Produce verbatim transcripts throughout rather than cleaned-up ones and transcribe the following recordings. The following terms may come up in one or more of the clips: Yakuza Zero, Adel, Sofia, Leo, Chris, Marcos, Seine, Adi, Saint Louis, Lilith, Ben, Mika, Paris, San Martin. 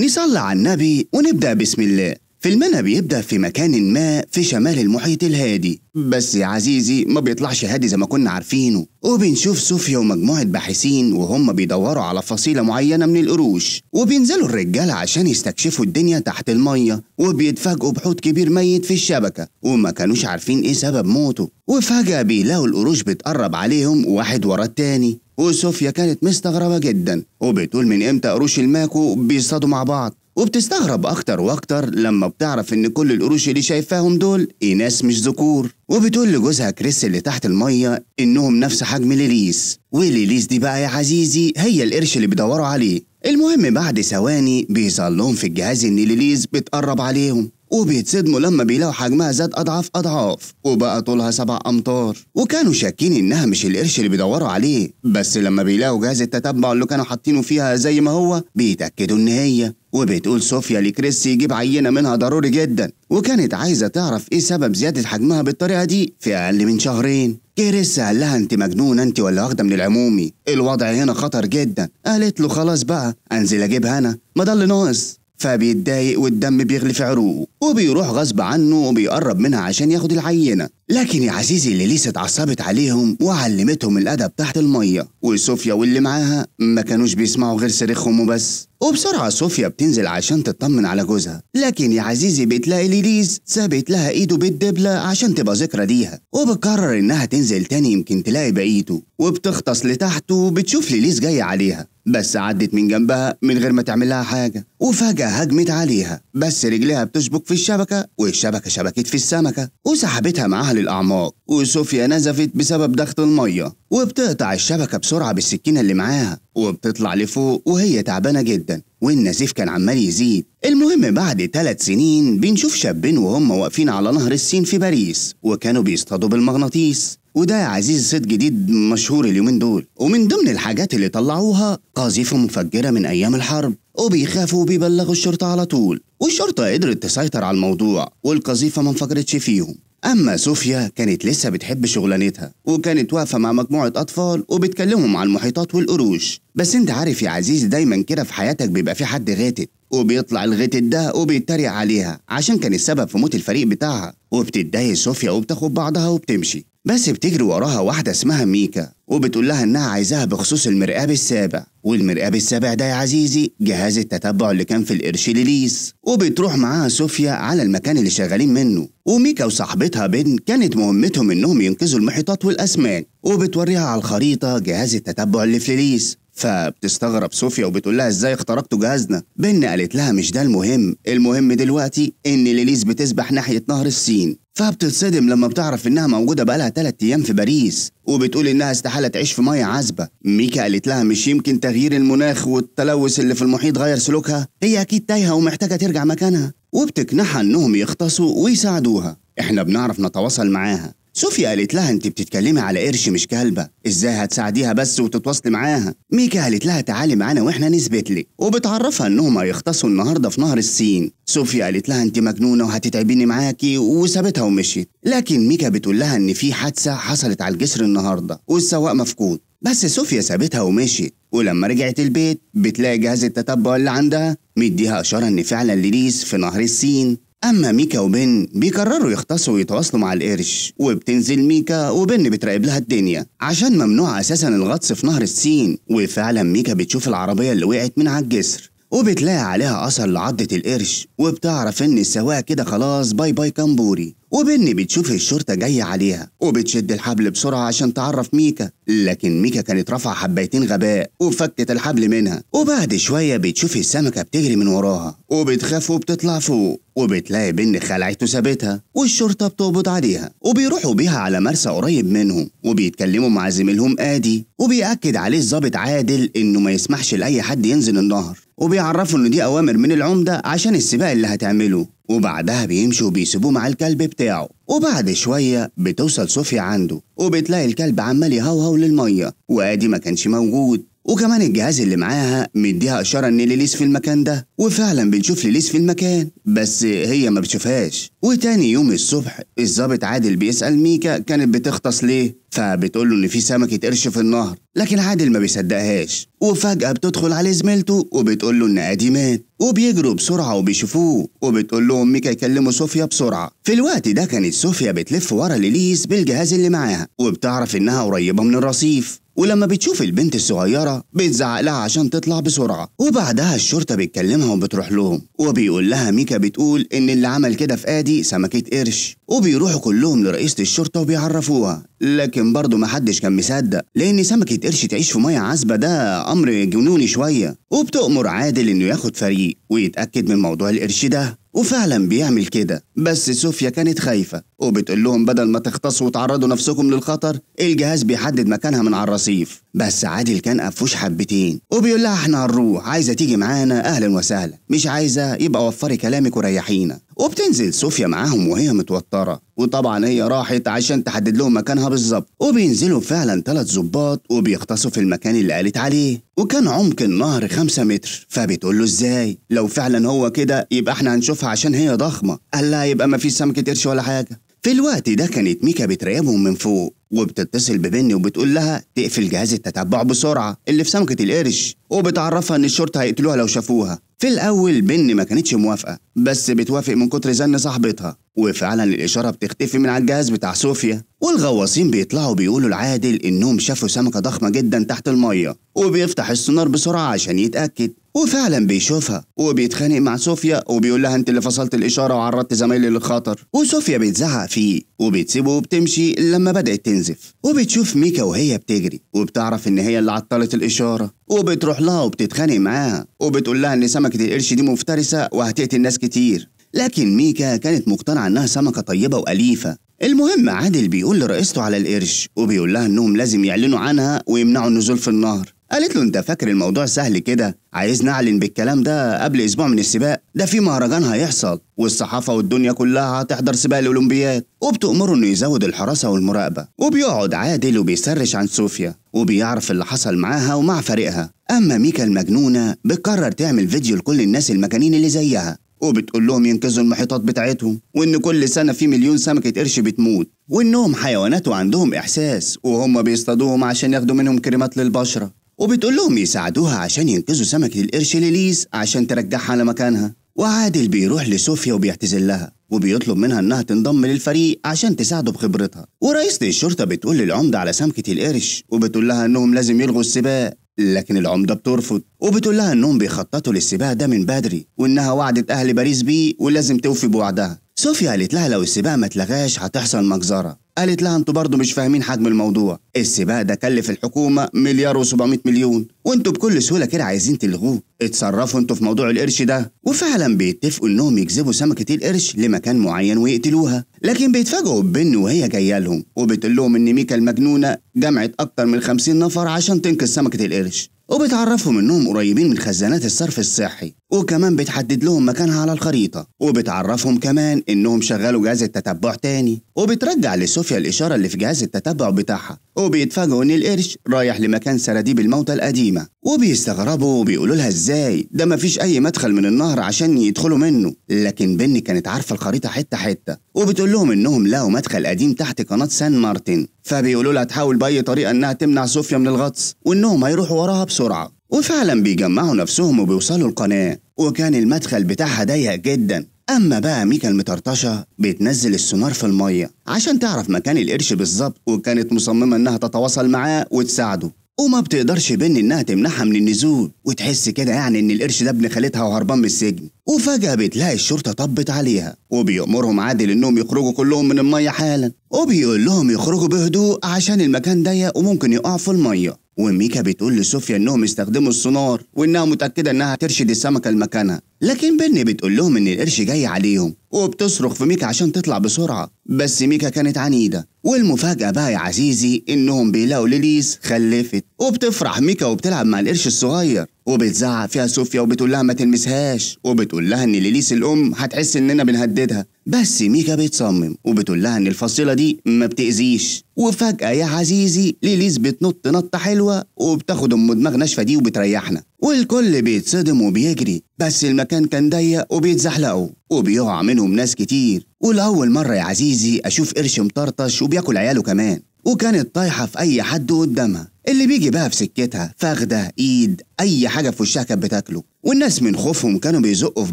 نصلي على النبي ونبدأ بسم الله. فيلمنا بيبدأ في مكان ما في شمال المحيط الهادي، بس يا عزيزي ما بيطلعش هادي زي ما كنا عارفينه، وبنشوف صوفيا ومجموعة باحثين وهم بيدوروا على فصيلة معينة من القروش، وبينزلوا الرجالة عشان يستكشفوا الدنيا تحت المية، وبيتفاجئوا بحوض كبير ميت في الشبكة وما كانوش عارفين ايه سبب موته، وفجأة بيلاقوا القروش بتقرب عليهم واحد ورا التاني، وصوفيا كانت مستغربة جدا وبتقول من امتى قروش الماكو بيصطادوا مع بعض، وبتستغرب أكتر وأكتر لما بتعرف إن كل القروش اللي شايفاهم دول إناث مش ذكور، وبتقول لجوزها كريس اللي تحت المية إنهم نفس حجم ليليس، وليليس دي بقى يا عزيزي هي القرش اللي بيدوروا عليه. المهم بعد ثواني بيظهر لهم في الجهاز إن ليليس بتقرب عليهم، وبيتصدموا لما بيلاقوا حجمها زاد أضعاف أضعاف وبقى طولها سبع أمتار، وكانوا شاكين إنها مش القرش اللي بيدوروا عليه، بس لما بيلاقوا جهاز التتبع اللي كانوا حاطينه فيها زي ما هو بيتأكدوا إن هي. وبتقول صوفيا لكريس يجيب عينة منها ضروري جدا، وكانت عايزة تعرف إيه سبب زيادة حجمها بالطريقة دي في أقل من شهرين. كريس قال لها أنت مجنونة أنت ولا واخدة من العمومي؟ الوضع هنا خطر جدا. قالت له خلاص بقى أنزل أجيبها أنا، ما ضل ناقص. فبيتضايق والدم بيغلي في عروقه، وبيروح غصب عنه وبيقرب منها عشان ياخد العينة، لكن يا عزيزي ليليس اتعصبت عليهم وعلمتهم الأدب تحت المية، وصوفيا واللي معاها ما كانوش بيسمعوا غير صريخهم وبس. وبسرعة صوفيا بتنزل عشان تطمن على جوزها، لكن يا عزيزي بتلاقي ليليس سابت لها ايده بالدبلة عشان تبقى ذكرى ليها، وبتقرر انها تنزل تاني يمكن تلاقي بقيته، وبتغطس لتحت وبتشوف ليليس جاية عليها، بس عدت من جنبها من غير ما تعمل لها حاجة، وفجأة هجمت عليها بس رجليها بتشبك في الشبكة، والشبكة شبكت في السمكة وسحبتها معاها للأعماق، وصوفيا نزفت بسبب ضغط المية، وبتقطع الشبكة بسرعة بالسكينة اللي معاها وبتطلع لفوق وهي تعبانة جدا، والنزيف كان عمال يزيد. المهم بعد ثلاث سنين بنشوف شابين وهم واقفين على نهر السين في باريس، وكانوا بيصطادوا بالمغناطيس، وده يا عزيزي صيد جديد مشهور اليومين دول، ومن ضمن الحاجات اللي طلعوها قاذفة مفجرة من أيام الحرب، وبيخافوا وبيبلغوا الشرطة على طول، والشرطة قدرت تسيطر على الموضوع والقاذفة ما انفجرتش فيهم. أما صوفيا كانت لسه بتحب شغلانتها، وكانت واقفة مع مجموعة أطفال وبتكلمهم عن المحيطات والقروش، بس أنت عارف يا عزيزي دايما كده في حياتك بيبقى في حد غاتت، وبيطلع الغاتت ده وبيتريق عليها عشان كان السبب في موت الفريق بتاعها، وبتتضايق صوفيا وبتاخد بعضها وبتمشي، بس بتجري وراها واحدة اسمها ميكا، وبتقول لها إنها عايزاها بخصوص المرآب السابع، والمرآب السابع ده يا عزيزي جهاز التتبع اللي كان في القرش ليليس، وبتروح معاها صوفيا على المكان اللي شغالين منه، وميكا وصاحبتها بن كانت مهمتهم إنهم ينقذوا المحيطات والأسماك، وبتوريها على الخريطة جهاز التتبع اللي في ليليس، فبتستغرب صوفيا وبتقول لها ازاي اخترقتوا جهازنا؟ بن قالت لها مش ده المهم، المهم دلوقتي إن ليليس بتسبح ناحية نهر السين، فبتتصدم لما بتعرف انها موجوده بقالها تلات ايام في باريس، وبتقول انها استحاله تعيش في ميه عذبه. ميكا قالت لها مش يمكن تغيير المناخ والتلوث اللي في المحيط غير سلوكها؟ هي اكيد تايهه ومحتاجه ترجع مكانها، وبتقنعها انهم يغطسوا ويساعدوها، احنا بنعرف نتواصل معاها. صوفيا قالت لها انت بتتكلمي على قرش مش كلبه، ازاي هتساعديها بس وتتواصلي معاها؟ ميكا قالت لها تعالي معانا واحنا نثبت لك، وبتعرفها انهم هيغطسوا النهارده في نهر السين. صوفيا قالت لها انت مجنونه وهتتعبيني معاكي، وسابتها ومشيت، لكن ميكا بتقول لها ان في حادثه حصلت على الجسر النهارده والسواق مفقود، بس صوفيا سابتها ومشيت، ولما رجعت البيت بتلاقي جهاز التتبع اللي عندها مديها اشاره ان فعلا ليليس في نهر السين. أما ميكا وبن بيقرروا يغطسوا ويتواصلوا مع القرش، وبتنزل ميكا وبن بتراقب لها الدنيا عشان ممنوع أساسا الغطس في نهر السين، وفعلا ميكا بتشوف العربية اللي وقعت من على الجسر وبتلاقي عليها أثر لعضة القرش، وبتعرف إن السواق كده خلاص باي باي كامبوري، وبن بتشوف الشرطة جاية عليها وبتشد الحبل بسرعة عشان تعرف ميكا، لكن ميكا كانت رافعة حبايتين غباء وفكت الحبل منها، وبعد شوية بتشوف السمكة بتجري من وراها وبتخاف وبتطلع فوق، وبتلاقي بن خلعته سابتها، والشرطة بتقبض عليها وبيروحوا بيها على مرسى قريب منهم، وبيتكلموا مع زميلهم آدي، وبيأكد عليه الضابط عادل إنه ما يسمحش لأي حد ينزل النهر، وبيعرفوا إن دي أوامر من العمدة عشان السباق اللي هتعمله، وبعدها بيمشوا وبيسيبوه مع الكلب بتاعه، وبعد شوية بتوصل صوفيا عنده، وبتلاقي الكلب عمال يهوهو للمية وآدي ما كانش موجود، وكمان الجهاز اللي معاها مديها اشاره ان ليليث في المكان ده، وفعلا بنشوف ليليث في المكان بس هي ما بتشوفهاش. وتاني يوم الصبح الضابط عادل بيسال ميكا كانت بتغطس ليه، فبتقول له ان في سمكه قرش في النهر، لكن عادل ما بيصدقهاش. وفجاه بتدخل عليه زميلته وبتقول له ان ادي مات، وبيجروا بسرعه وبيشوفوه، وبتقول لهم ميكا يكلموا صوفيا بسرعه. في الوقت ده كانت صوفيا بتلف ورا ليليث بالجهاز اللي معاها، وبتعرف انها قريبه من الرصيف، ولما بتشوف البنت الصغيرة بتزعق لها عشان تطلع بسرعة. وبعدها الشرطة بتكلمها وبتروح لهم، وبيقول لها ميكا بتقول إن اللي عمل كده في آدي سمكة قرش، وبيروحوا كلهم لرئيسة الشرطة وبيعرفوها، لكن برضه محدش كان مصدق، لأن سمكة قرش تعيش في مية عذبة ده أمر جنوني شوية. وبتأمر عادل إنه ياخد فريق ويتأكد من موضوع القرش ده، وفعلا بيعمل كده، بس صوفيا كانت خايفة وبتقول لهم بدل ما تغطسوا وتعرضوا نفسكم للخطر، الجهاز بيحدد مكانها من على الرصيف. بس عادل كان قفوش حبتين وبيقول لها احنا هنروح، عايزة تيجي معانا أهلا وسهلا، مش عايزة يبقى وفري كلامك وريحينا. وبتنزل صوفيا معاهم وهي متوترة، وطبعا هي راحت عشان تحدد لهم مكانها بالظبط. وبينزلوا فعلا ثلاث ظباط وبيغطسوا في المكان اللي قالت عليه، وكان عمق النهر خمسة متر. فبتقول له ازاي لو فعلا هو كده يبقى احنا هنشوفها عشان هي ضخمة، قال لها يبقى ما فيش سمكة قرش ولا حاجة. في الوقت ده كانت ميكا بتراقبهم من فوق، وبتتصل ببن وبتقول لها تقفل جهاز التتبع بسرعة اللي في سمكة القرش، وبتعرفها ان الشرطة هيقتلوها لو شافوها. في الاول بن ما كانتش موافقة، بس بتوافق من كتر زن صاحبتها، وفعلا الاشارة بتختفي من على الجهاز بتاع صوفيا. والغواصين بيطلعوا بيقولوا لعادل انهم شافوا سمكة ضخمة جدا تحت المية، وبيفتح السونار بسرعة عشان يتأكد، وفعلا بيشوفها وبيتخانق مع صوفيا وبيقول لها انت اللي فصلت الاشاره وعرضت زمايلي للخطر، وصوفيا بتزعق فيه وبتسيبه وبتمشي. لما بدات تنزف وبتشوف ميكا وهي بتجري، وبتعرف ان هي اللي عطلت الاشاره، وبتروح لها وبتتخانق معاها وبتقول لها ان سمكه القرش دي مفترسه وهتقتل الناس كتير، لكن ميكا كانت مقتنعه انها سمكه طيبه واليفه. المهم عادل بيقول لرئيسته على القرش وبيقول لها انهم لازم يعلنوا عنها ويمنعوا النزول في النهر. قالت له انت فاكر الموضوع سهل كده؟ عايز نعلن بالكلام ده قبل اسبوع من السباق ده؟ في مهرجان هيحصل والصحافه والدنيا كلها هتحضر سباق الاولمبياد. وبتأمره انه يزود الحراسه والمراقبه، وبيقعد عادل وبيسرش عن صوفيا وبيعرف اللي حصل معاها ومع فريقها. اما ميكا المجنونه بتقرر تعمل فيديو لكل الناس المجانين اللي زيها، وبتقول لهم ينقذوا المحيطات بتاعتهم، وإن كل سنة في مليون سمكة قرش بتموت، وإنهم حيوانات وعندهم إحساس وهم بيصطادوهم عشان ياخدوا منهم كريمات للبشرة. وبتقول لهم يساعدوها عشان ينقذوا سمكة القرش ليليث عشان ترجعها لمكانها. وعادل بيروح لصوفيا وبيعتذر لها وبيطلب منها انها تنضم للفريق عشان تساعده بخبرتها. ورئيسة الشرطة بتقول للعمدة على سمكة القرش وبتقول لها انهم لازم يلغوا السباق، لكن العمدة بترفض وبتقول لها انهم بيخططوا للسباق ده من بدري، وانها وعدت اهل باريس بيه ولازم توفي بوعدها. صوفيا قالت لها لو السباق ما اتلغاش هتحصل مجزرة. قالت لها انتوا برضه مش فاهمين حجم الموضوع، السباق ده كلف الحكومة مليار وسبعمائة مليون، وانتوا بكل سهولة كده عايزين تلغوه، اتصرفوا انتوا في موضوع القرش ده. وفعلا بيتفقوا انهم يجذبوا سمكة القرش لمكان معين ويقتلوها، لكن بيتفاجئوا ببن وهي جايه لهم وبتقول لهم ان ميكا المجنونة جمعت اكتر من خمسين نفر عشان تنقذ سمكة القرش، وبتعرفهم انهم قريبين من خزانات الصرف الصحي، وكمان بتحدد لهم مكانها على الخريطه، وبتعرفهم كمان انهم شغلوا جهاز التتبع تاني، وبترجع لصوفيا الاشاره اللي في جهاز التتبع بتاعها، وبيتفاجئوا ان القرش رايح لمكان سراديب الموتى القديمه، وبيستغربوا وبيقولوا لها ازاي ده مفيش اي مدخل من النهر عشان يدخلوا منه، لكن بن كانت عارفه الخريطه حته حته، وبتقول لهم انهم لقوا مدخل قديم تحت قناه سان مارتن، فبيقولوا لها تحاول باي طريقه انها تمنع صوفيا من الغطس وانهم هيروحوا وراها بسرعه. وفعلا بيجمعوا نفسهم وبيوصلوا القناه، وكان المدخل بتاعها ضيق جدا. اما بقى ميكا المطرطشه بتنزل السونار في الميه عشان تعرف مكان القرش بالظبط، وكانت مصممه انها تتواصل معاه وتساعده، وما بتقدرش بين انها تمنعها من النزول، وتحس كده يعني ان القرش ده ابن خالتها وهربان من السجن. وفجأة بتلاقي الشرطة طبت عليها، وبيأمرهم عادل انهم يخرجوا كلهم من المية حالا، وبيقول لهم يخرجوا بهدوء عشان المكان ضيق وممكن يقعوا في المية. وميكا بتقول لصوفيا انهم يستخدموا السونار وانها متأكدة انها ترشد السمكة لمكانها، لكن بن بتقول لهم ان القرش جاي عليهم وبتصرخ في ميكا عشان تطلع بسرعه، بس ميكا كانت عنيده. والمفاجاه بقى يا عزيزي انهم بيلاقوا ليليس خلفت، وبتفرح ميكا وبتلعب مع القرش الصغير، وبتزعق فيها صوفيا وبتقول لها ما تلمسهاش، وبتقول لها ان ليليس الام هتحس اننا بنهددها، بس ميكا بتصمم وبتقول لها ان الفصيله دي ما بتاذيش. وفجاه يا عزيزي ليليس بتنط نطه حلوه وبتاخد ام دماغ ناشفه دي وبتريحنا، والكل بيتصدم وبيجري، بس المكان كان ضيق وبيتزحلقوا وبيقع منهم ناس كتير. ولاول مره يا عزيزي اشوف قرش مطرطش وبياكل عياله كمان، وكانت طايحه في اي حد قدامها، اللي بيجي بقى في سكتها فخده ايد اي حاجه في وشها كانت بتاكله، والناس من خوفهم كانوا بيزقوا في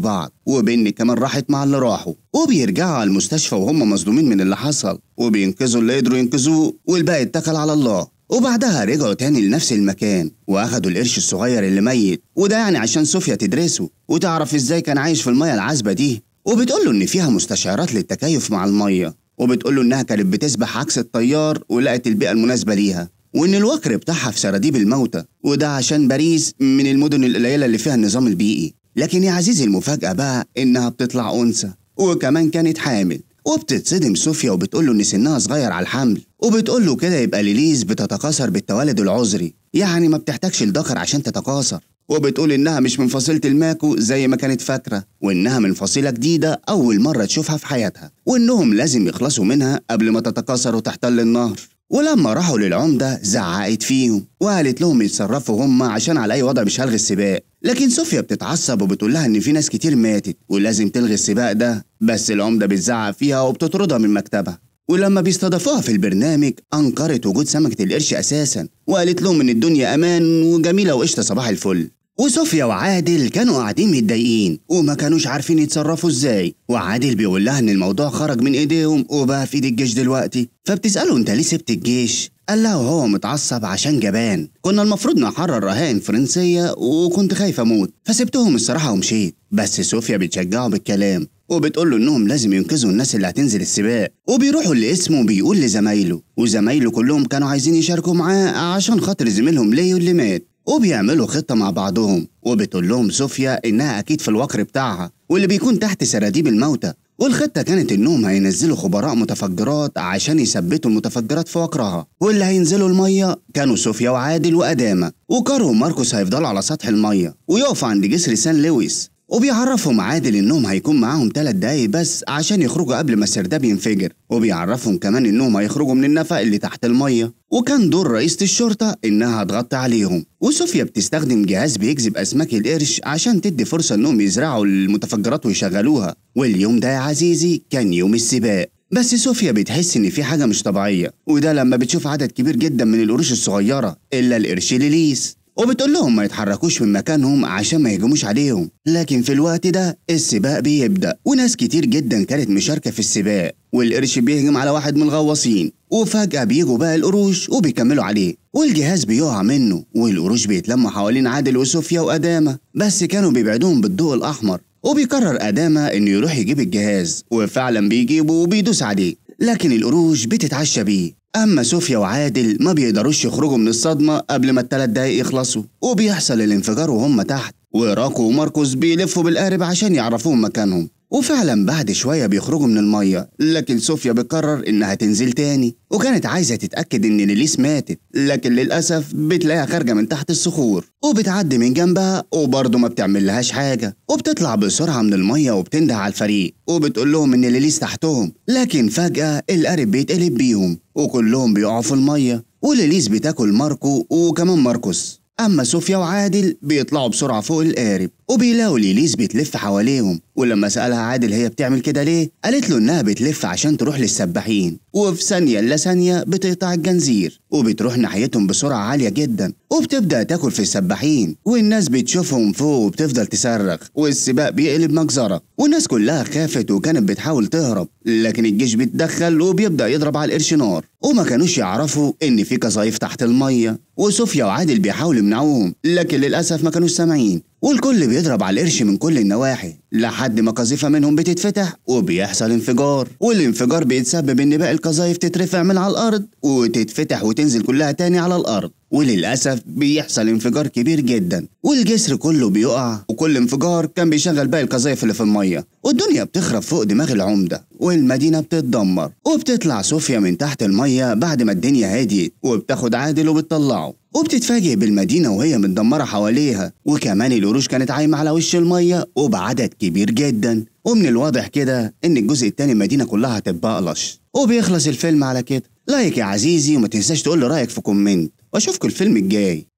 بعض، وبن كمان راحت مع اللي راحوا، وبيرجعوا على المستشفى وهم مصدومين من اللي حصل، وبينقذوا اللي قدروا ينقذوه والباقي اتكل على الله. وبعدها رجعوا تاني لنفس المكان واخدوا القرش الصغير اللي ميت، وده يعني عشان صوفيا تدرسه وتعرف ازاي كان عايش في الميه العذبه دي، وبتقول له ان فيها مستشعرات للتكيف مع الميه، وبتقول له انها كانت بتسبح عكس التيار ولقت البيئه المناسبه ليها، وان الوكر بتاعها في سراديب الموتى، وده عشان باريس من المدن القليله اللي فيها النظام البيئي. لكن يا عزيزي المفاجاه بقى انها بتطلع انثى، وكمان كانت حامل، وبتتصدم صوفيا وبتقول له ان سنها صغير على الحمل، وبتقول له كده يبقى ليليس بتتكاثر بالتوالد العذري، يعني ما بتحتاجش لذكر عشان تتكاثر، وبتقول انها مش من فصيله الماكو زي ما كانت فاكره، وانها من فصيله جديده اول مره تشوفها في حياتها، وانهم لازم يخلصوا منها قبل ما تتكاثر وتحتل النهر. ولما راحوا للعمده زعقت فيهم وقالت لهم يتصرفوا هم عشان على اي وضع مش هلغي السباق، لكن صوفيا بتتعصب وبتقول لها ان في ناس كتير ماتت ولازم تلغي السباق ده، بس العمده بتزعق فيها وبتطردها من مكتبها. ولما بيستضافوها في البرنامج انكرت وجود سمكه القرش اساسا، وقالت لهم ان الدنيا امان وجميله وقشطه صباح الفل. وصوفيا وعادل كانوا قاعدين متضايقين وما كانوش عارفين يتصرفوا ازاي، وعادل بيقول لها ان الموضوع خرج من ايديهم وبقى في ايد الجيش دلوقتي، فبتساله انت ليه سبت الجيش؟ قال لها وهو متعصب عشان جبان، كنا المفروض نحرر رهائن فرنسيه وكنت خايف اموت فسبتهم الصراحه ومشيت. بس صوفيا بتشجعه بالكلام وبتقول له انهم لازم ينقذوا الناس اللي هتنزل السباق، وبيروحوا لاسمه بيقول لزمايله، وزمايله كلهم كانوا عايزين يشاركوا معاه عشان خاطر زميلهم ليو اللي مات، وبيعملوا خطة مع بعضهم. وبتقول لهم صوفيا إنها أكيد في الوكر بتاعها واللي بيكون تحت سراديب الموتى، والخطة كانت إنهم هينزلوا خبراء متفجرات عشان يثبتوا المتفجرات في وكرها، واللي هينزلوا المية كانوا صوفيا وعادل وأدامة، وكارو ماركوس هيفضلوا على سطح المية ويقفوا عند جسر سان لويس، وبيعرفهم عادل إنهم هيكون معاهم ثلاث دقايق بس عشان يخرجوا قبل ما السرداب ينفجر، وبيعرفهم كمان إنهم هيخرجوا من النفق اللي تحت المية، وكان دور رئيسة الشرطة إنها هتغطي عليهم. وصوفيا بتستخدم جهاز بيجذب أسماك القرش عشان تدي فرصة إنهم يزرعوا المتفجرات ويشغلوها. واليوم ده يا عزيزي كان يوم السباق، بس صوفيا بتحس إن في حاجة مش طبيعية، وده لما بتشوف عدد كبير جدا من القروش الصغيرة إلا القرش ليليس، وبتقول لهم ما يتحركوش من مكانهم عشان ما يهجموش عليهم. لكن في الوقت ده السباق بيبدأ، وناس كتير جدا كانت مشاركة في السباق، والقرش بيهجم على واحد من الغواصين، وفجأة بيجوا بقى القروش وبيكملوا عليه، والجهاز بيقع منه، والقروش بيتلموا حوالين عادل وصوفيا وأدامة، بس كانوا بيبعدوهم بالضوء الأحمر. وبيقرر أدامة إنه يروح يجيب الجهاز، وفعلا بيجيبه وبيدوس عليه، لكن القروش بتتعشى بيه. أما صوفيا وعادل ما بيقدروش يخرجوا من الصدمة قبل ما الثلاث دقايق يخلصوا، وبيحصل الانفجار وهم تحت، وراكو وماركوس بيلفوا بالقارب عشان يعرفوهم مكانهم، وفعلا بعد شوية بيخرجوا من المية. لكن صوفيا بتقرر إنها تنزل تاني، وكانت عايزة تتأكد إن ليليس ماتت، لكن للأسف بتلاقيها خارجة من تحت الصخور، وبتعدي من جنبها وبرضه ما بتعمل لهاش حاجة، وبتطلع بسرعة من المية وبتنده على الفريق وبتقول لهم إن ليليس تحتهم. لكن فجأة القارب بيتقلب بيهم وكلهم بيقعوا في المية، وليليس بتاكل ماركو وكمان ماركوس. أما صوفيا وعادل بيطلعوا بسرعة فوق القارب، وبيلاقوا ليليس بتلف حواليهم، ولما سألها عادل هي بتعمل كده ليه؟ قالت له إنها بتلف عشان تروح للسباحين، وفي ثانية إلا ثانية بتقطع الجنزير، وبتروح ناحيتهم بسرعة عالية جدا، وبتبدأ تاكل في السباحين، والناس بتشوفهم فوق وبتفضل تصرخ، والسباق بيقلب مجزرة، والناس كلها خافت وكانت بتحاول تهرب، لكن الجيش بيتدخل وبيبدأ يضرب على القرش نار، وما كانوش يعرفوا إن في قصايف تحت المية، وصوفيا وعادل بيحاولوا يمنعوهم، لكن للأسف ما كانوش سامعين، والكل بيضرب على القرش من كل النواحي، لحد ما قذيفة منهم بتتفتح وبيحصل انفجار، والانفجار بيتسبب إن باقي القذايف تترفع من على الأرض وتتفتح وتنزل كلها تاني على الأرض، وللأسف بيحصل انفجار كبير جدا والجسر كله بيقع، وكل انفجار كان بيشغل باقي القذايف اللي في المية، والدنيا بتخرب فوق دماغ العمدة والمدينة بتتدمر. وبتطلع صوفيا من تحت المية بعد ما الدنيا هديت، وبتاخد عادل وبتطلعه، وبتتفاجئ بالمدينة وهي متدمرة حواليها، وكمان القروش كانت عايمة على وش المية وبعدد كبير جدا. ومن الواضح كده ان الجزء التاني المدينة كلها هتتبقلش. وبيخلص الفيلم على كده. لايك يا عزيزي، وما تنساش تقول لي رأيك في كومنت، واشوفكوا الفيلم الجاي.